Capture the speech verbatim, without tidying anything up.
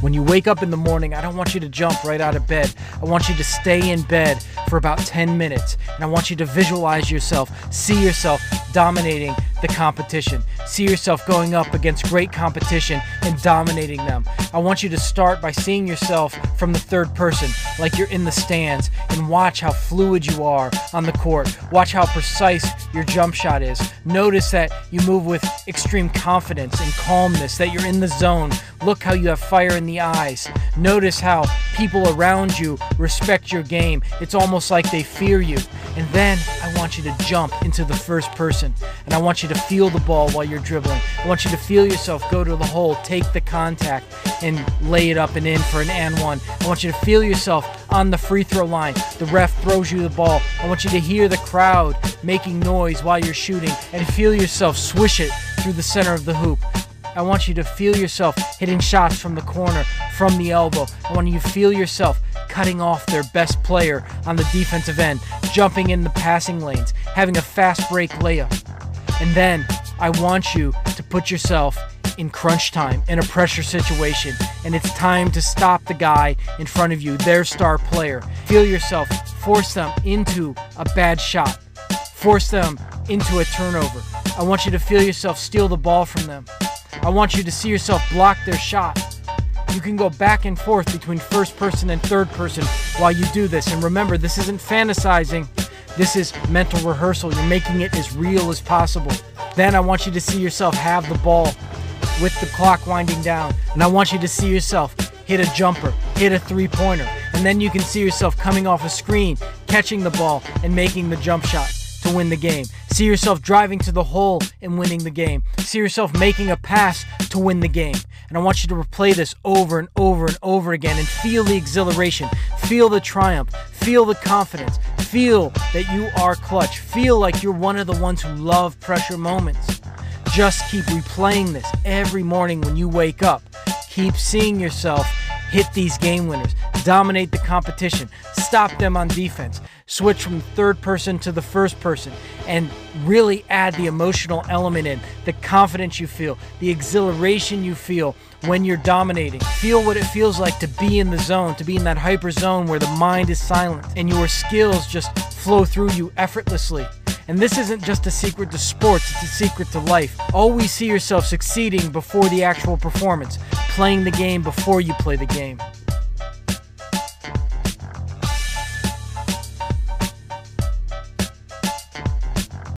When you wake up in the morning, I don't want you to jump right out of bed. I want you to stay in bed for about ten minutes. And I want you to visualize yourself, see yourself dominating the competition. See yourself going up against great competition and dominating them. I want you to start by seeing yourself from the third person, like you're in the stands, and watch how fluid you are on the court. Watch how precise your jump shot is. Notice that you move with extreme confidence and calmness, that you're in the zone. Look how you have fire in the eyes. Notice how people around you respect your game. It's almost like they fear you. And then I want you to jump into the first person, and I want you to feel the ball while you're dribbling. I want you to feel yourself go to the hole, take the contact, and lay it up and in for an and one. I want you to feel yourself on the free throw line. The ref throws you the ball. I want you to hear the crowd making noise while you're shooting and feel yourself swish it through the center of the hoop. I want you to feel yourself hitting shots from the corner, from the elbow. I want you to feel yourself cutting off their best player on the defensive end, jumping in the passing lanes, having a fast break layup. And then I want you to put yourself in crunch time, in a pressure situation, and it's time to stop the guy in front of you, their star player. Feel yourself force them into a bad shot, force them into a turnover. I want you to feel yourself steal the ball from them. I want you to see yourself block their shot. You can go back and forth between first person and third person while you do this. And remember, this isn't fantasizing. This is mental rehearsal. You're making it as real as possible. Then I want you to see yourself have the ball with the clock winding down. And I want you to see yourself hit a jumper, hit a three-pointer. And then you can see yourself coming off a screen, catching the ball, and making the jump shot to win the game. See yourself driving to the hole and winning the game. See yourself making a pass to win the game. And I want you to replay this over and over and over again and feel the exhilaration, feel the triumph, feel the confidence, feel that you are clutch, feel like you're one of the ones who love pressure moments. Just keep replaying this every morning when you wake up. Keep seeing yourself hit these game winners, dominate the competition, stop them on defense, switch from third person to the first person, and really add the emotional element in, the confidence you feel, the exhilaration you feel when you're dominating. Feel what it feels like to be in the zone, to be in that hyper zone where the mind is silent and your skills just flow through you effortlessly. And this isn't just a secret to sports, it's a secret to life. Always see yourself succeeding before the actual performance, playing the game before you play the game.